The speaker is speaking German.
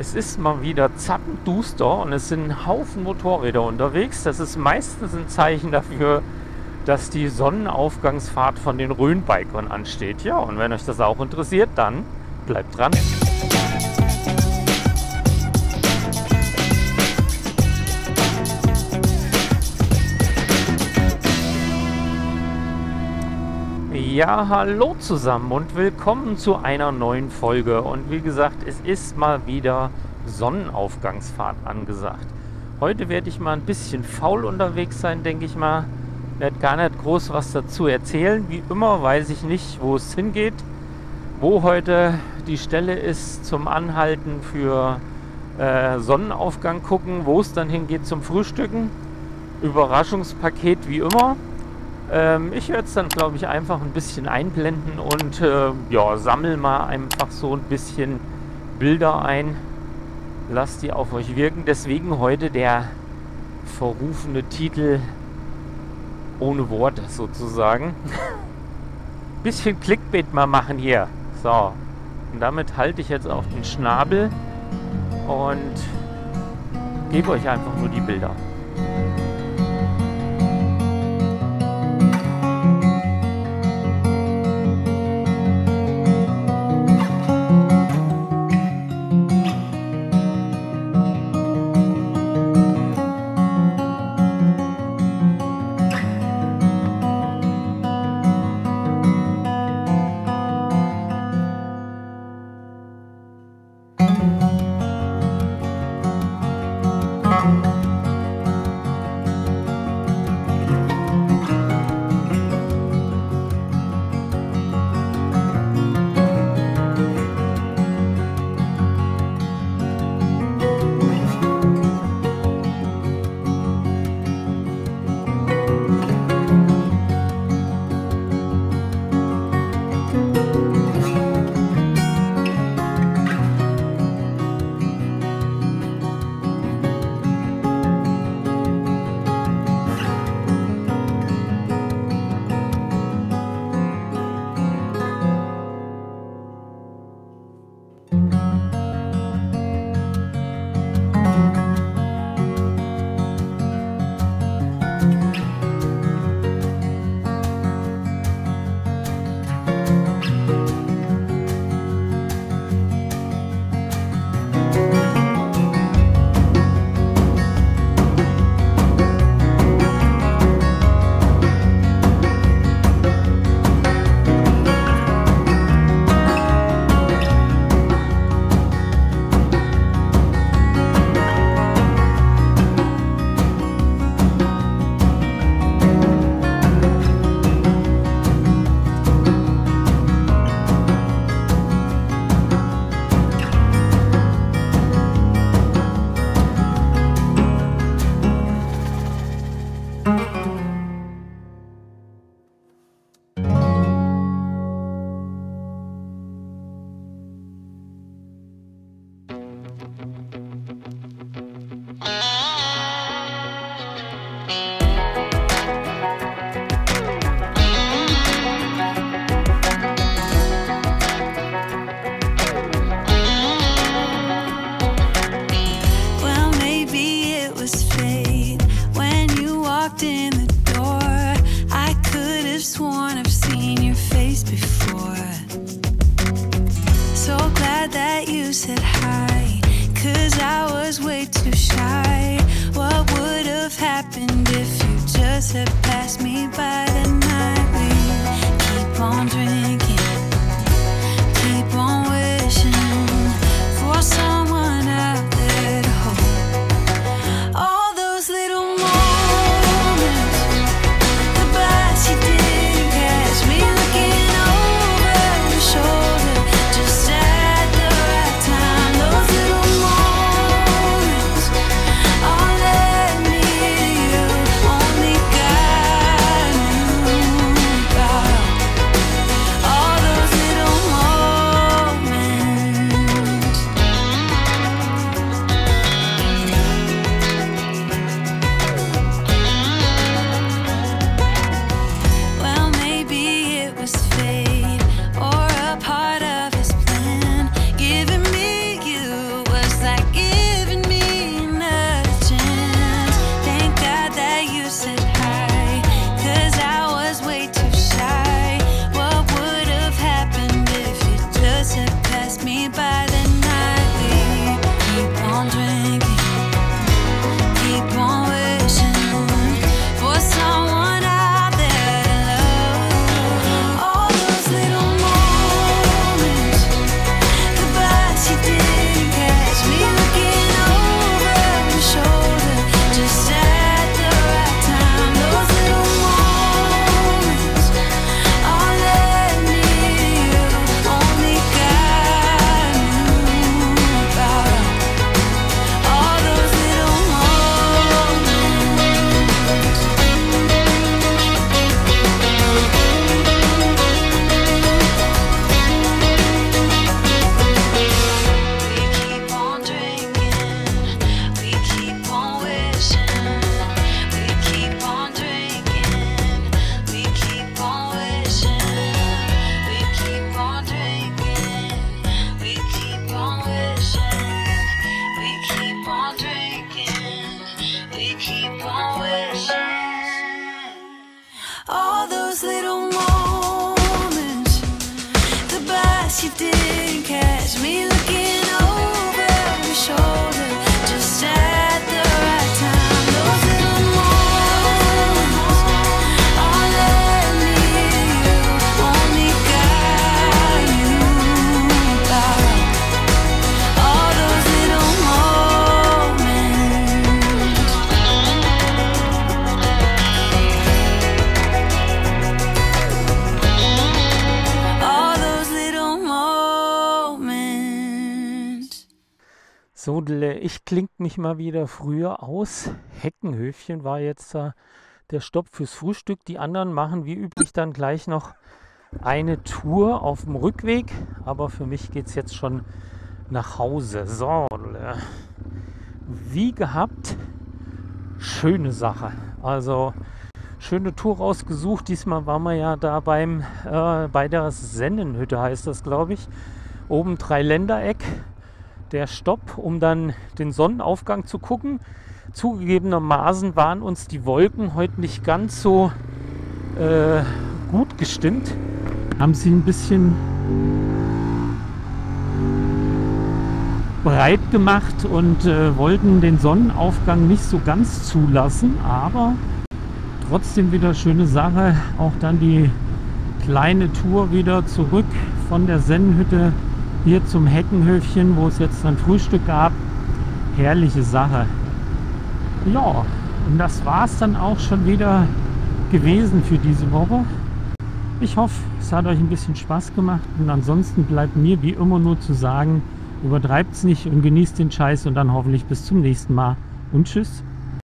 Es ist mal wieder zappenduster und es sind ein Haufen Motorräder unterwegs. Das ist meistens ein Zeichen dafür, dass die Sonnenaufgangsfahrt von den Rhön-Bikern ansteht. Ja, und wenn euch das auch interessiert, dann bleibt dran. Ja, hallo zusammen und willkommen zu einer neuen Folge. Und wie gesagt, es ist mal wieder Sonnenaufgangsfahrt angesagt. Heute werde ich mal ein bisschen faul unterwegs sein, denke ich mal. Ich werde gar nicht groß was dazu erzählen. Wie immer weiß ich nicht, wo es hingeht, wo heute die Stelle ist zum Anhalten für Sonnenaufgang gucken, wo es dann hingeht zum Frühstücken. Überraschungspaket wie immer. Ich werde es dann, glaube ich, einfach ein bisschen einblenden und ja, sammle mal einfach so ein bisschen Bilder ein. Lasst die auf euch wirken. Deswegen heute der verrufene Titel ohne Wort sozusagen. Bisschen Clickbait mal machen hier. So, und damit halte ich jetzt auf den Schnabel und gebe euch einfach nur die Bilder. So, ich klingt mich mal wieder früher aus. Heckenhöfchen war jetzt der Stopp fürs Frühstück. Die anderen machen wie üblich dann gleich noch eine Tour auf dem Rückweg. Aber für mich geht es jetzt schon nach Hause. So, wie gehabt, schöne Sache. Also, schöne Tour rausgesucht. Diesmal waren wir ja da bei der Sennenhütte, heißt das, glaube ich. Oben Dreiländereck. Der Stopp, um dann den Sonnenaufgang zu gucken. Zugegebenermaßen waren uns die Wolken heute nicht ganz so gut gestimmt. Haben sie ein bisschen breit gemacht und wollten den Sonnenaufgang nicht so ganz zulassen, aber trotzdem wieder schöne Sache. Auch dann die kleine Tour wieder zurück von der Sennenhütte hier zum Heckenhöfchen, wo es jetzt dann Frühstück gab. Herrliche Sache. Ja, und das war es dann auch schon wieder gewesen für diese Woche. Ich hoffe, es hat euch ein bisschen Spaß gemacht. Und ansonsten bleibt mir wie immer nur zu sagen, übertreibt es nicht und genießt den Scheiß. Und dann hoffentlich bis zum nächsten Mal. Und tschüss.